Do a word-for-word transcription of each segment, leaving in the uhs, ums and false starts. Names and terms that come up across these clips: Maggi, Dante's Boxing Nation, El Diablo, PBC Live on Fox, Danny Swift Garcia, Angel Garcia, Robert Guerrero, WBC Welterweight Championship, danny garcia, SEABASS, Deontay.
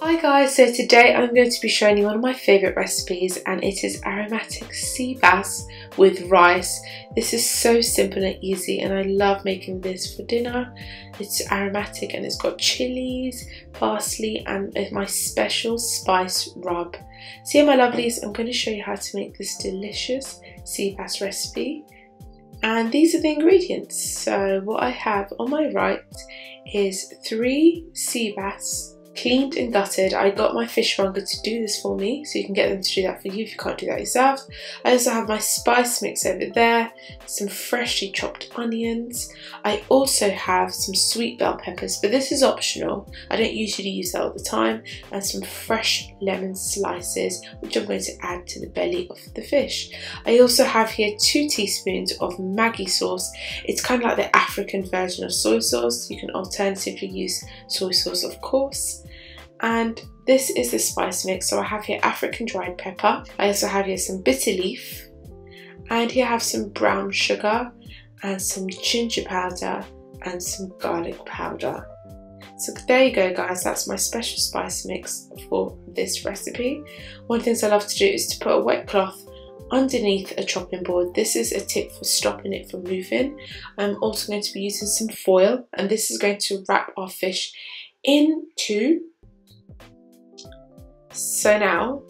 Hi guys, so today I'm going to be showing you one of my favourite recipes, and it is aromatic sea bass with rice. This is so simple and easy, and I love making this for dinner. It's aromatic and it's got chilies, parsley and my special spice rub. So yeah, my lovelies, I'm going to show you how to make this delicious sea bass recipe. And these are the ingredients. So what I have on my right is three sea bass, cleaned and gutted. I got my fishmonger to do this for me, so you can get them to do that for you if you can't do that yourself. I also have my spice mix over there, some freshly chopped onions. I also have some sweet bell peppers, but this is optional. I don't usually use that all the time. And some fresh lemon slices, which I'm going to add to the belly of the fish. I also have here two teaspoons of Maggi sauce. It's kind of like the African version of soy sauce. You can alternatively use soy sauce, of course. And this is the spice mix. So I have here African dried pepper. I also have here some bitter leaf. And here I have some brown sugar and some ginger powder and some garlic powder. So there you go guys, that's my special spice mix for this recipe. One of the things I love to do is to put a wet cloth underneath a chopping board. This is a tip for stopping it from moving. I'm also going to be using some foil, and this is going to wrap our fish into. So now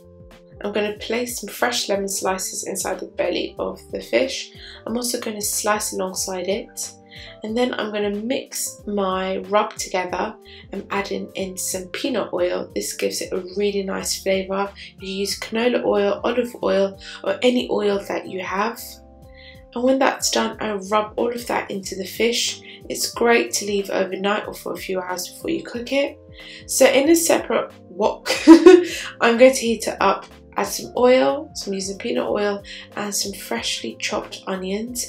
I'm going to place some fresh lemon slices inside the belly of the fish. I'm also going to slice alongside it, and then I'm going to mix my rub together and add in some peanut oil. This gives it a really nice flavour. You use canola oil, olive oil, or any oil that you have. And when that's done, I rub all of that into the fish. It's great to leave overnight or for a few hours before you cook it. So in a separate wok, I'm going to heat it up, add some oil, so I'm using peanut oil, and some freshly chopped onions.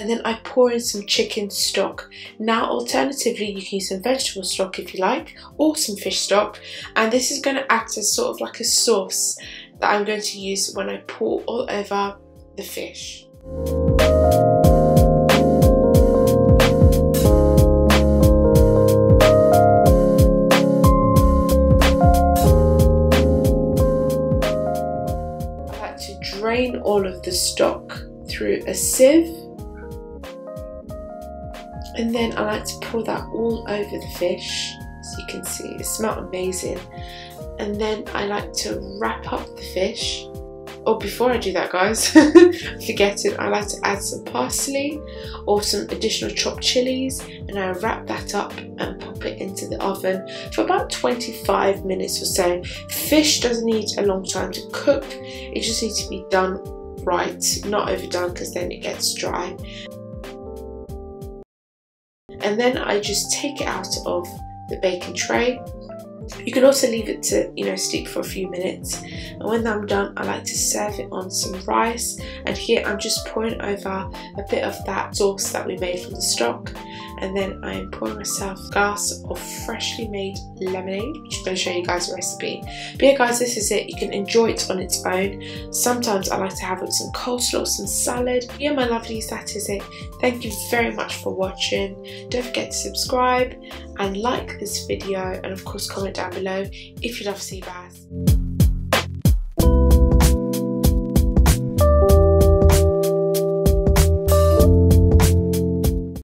And then I pour in some chicken stock. Now alternatively you can use some vegetable stock if you like, or some fish stock, and this is going to act as sort of like a sauce that I'm going to use when I pour all over the fish. I like to drain all of the stock through a sieve. And then I like to pour that all over the fish, so you can see it smells amazing. And then I like to wrap up the fish. Oh, before I do that guys, forget it, I like to add some parsley or some additional chopped chilies, and I wrap that up and pop it into the oven for about twenty-five minutes or so. Fish doesn't need a long time to cook, it just needs to be done right, not overdone because then it gets dry. And then I just take it out of the baking tray. You can also leave it to, you know, steep for a few minutes. And when I'm done, I like to serve it on some rice. And here I'm just pouring over a bit of that sauce that we made from the stock. And then I'm pouring myself a glass of freshly made lemonade, which I'm going to show you guys a recipe. But yeah guys, this is it. You can enjoy it on its own. Sometimes I like to have it with some coleslaw, some salad. Yeah my lovelies, that is it. Thank you very much for watching. Don't forget to subscribe and like this video, and of course comment down below if you love sea bass.